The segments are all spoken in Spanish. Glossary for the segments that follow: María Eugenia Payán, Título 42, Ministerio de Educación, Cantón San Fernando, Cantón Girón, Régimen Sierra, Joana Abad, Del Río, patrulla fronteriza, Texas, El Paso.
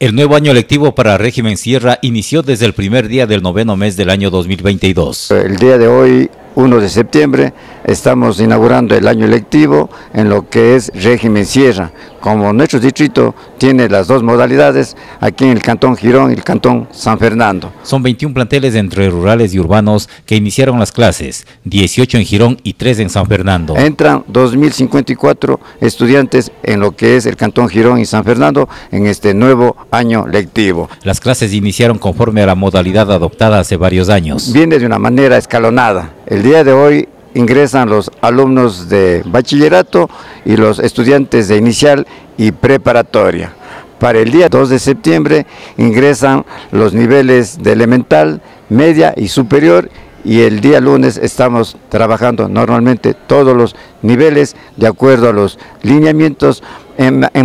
El nuevo año lectivo para Régimen Sierra inició desde el primer día del noveno mes del año 2022. El día de hoy, 1 de septiembre, estamos inaugurando el año lectivo en lo que es Régimen Sierra. Como nuestro distrito tiene las dos modalidades, aquí en el Cantón Girón y el Cantón San Fernando. Son 21 planteles entre rurales y urbanos que iniciaron las clases, 18 en Girón y 3 en San Fernando. Entran 2.054 estudiantes en lo que es el Cantón Girón y San Fernando en este nuevo año lectivo. Las clases iniciaron conforme a la modalidad adoptada hace varios años. Viene de una manera escalonada. El día de hoy ingresan los alumnos de bachillerato y los estudiantes de inicial y preparatoria. Para el día 2 de septiembre ingresan los niveles de elemental, media y superior, y el día lunes estamos trabajando normalmente todos los niveles de acuerdo a los lineamientos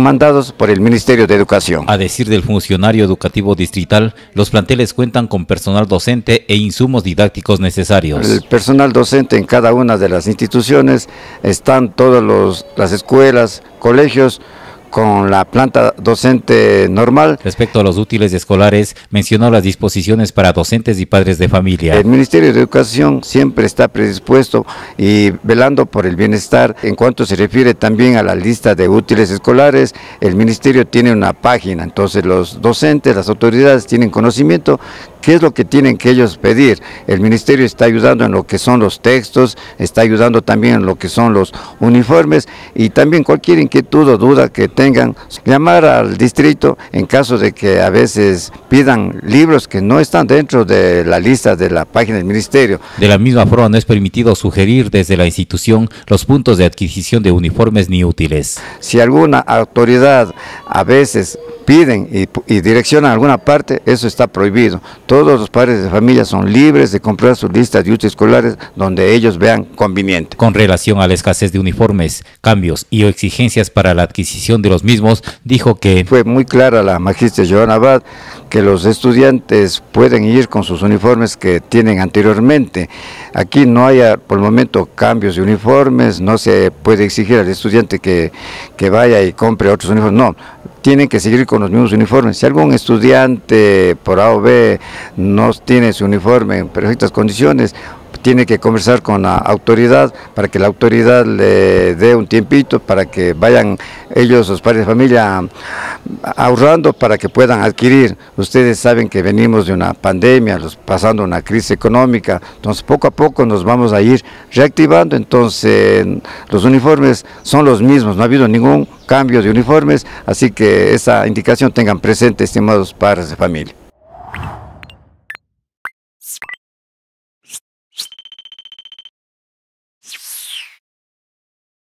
mandados por el Ministerio de Educación. A decir del funcionario educativo distrital, los planteles cuentan con personal docente e insumos didácticos necesarios. El personal docente en cada una de las instituciones, están todas las escuelas, colegios, con la planta docente normal. Respecto a los útiles escolares, mencionó las disposiciones para docentes y padres de familia. El Ministerio de Educación siempre está predispuesto y velando por el bienestar. En cuanto se refiere también a la lista de útiles escolares, el Ministerio tiene una página, entonces los docentes, las autoridades tienen conocimiento. ¿Qué es lo que tienen que ellos pedir? El Ministerio está ayudando en lo que son los textos, está ayudando también en lo que son los uniformes, y también cualquier inquietud o duda que tengan, llamar al distrito en caso de que a veces pidan libros que no están dentro de la lista de la página del Ministerio. De la misma forma, no es permitido sugerir desde la institución los puntos de adquisición de uniformes ni útiles. Si alguna autoridad a veces piden y direccionan a alguna parte, eso está prohibido. Todos los padres de familia son libres de comprar sus listas de útiles escolares donde ellos vean conveniente. Con relación a la escasez de uniformes, cambios y exigencias para la adquisición de los mismos, dijo que fue muy clara la magistra Joana Abad, que los estudiantes pueden ir con sus uniformes que tienen anteriormente. Aquí no hay por el momento cambios de uniformes, no se puede exigir al estudiante que vaya y compre otros uniformes, no. Tienen que seguir con los mismos uniformes. Si algún estudiante por A o B no tiene su uniforme en perfectas condiciones, tiene que conversar con la autoridad para que la autoridad le dé un tiempito para que vayan ellos, los padres de familia, ahorrando para que puedan adquirir. Ustedes saben que venimos de una pandemia, pasando una crisis económica, entonces poco a poco nos vamos a ir reactivando, entonces los uniformes son los mismos, no ha habido ningún cambio de uniformes, así que esa indicación tengan presente, estimados padres de familia.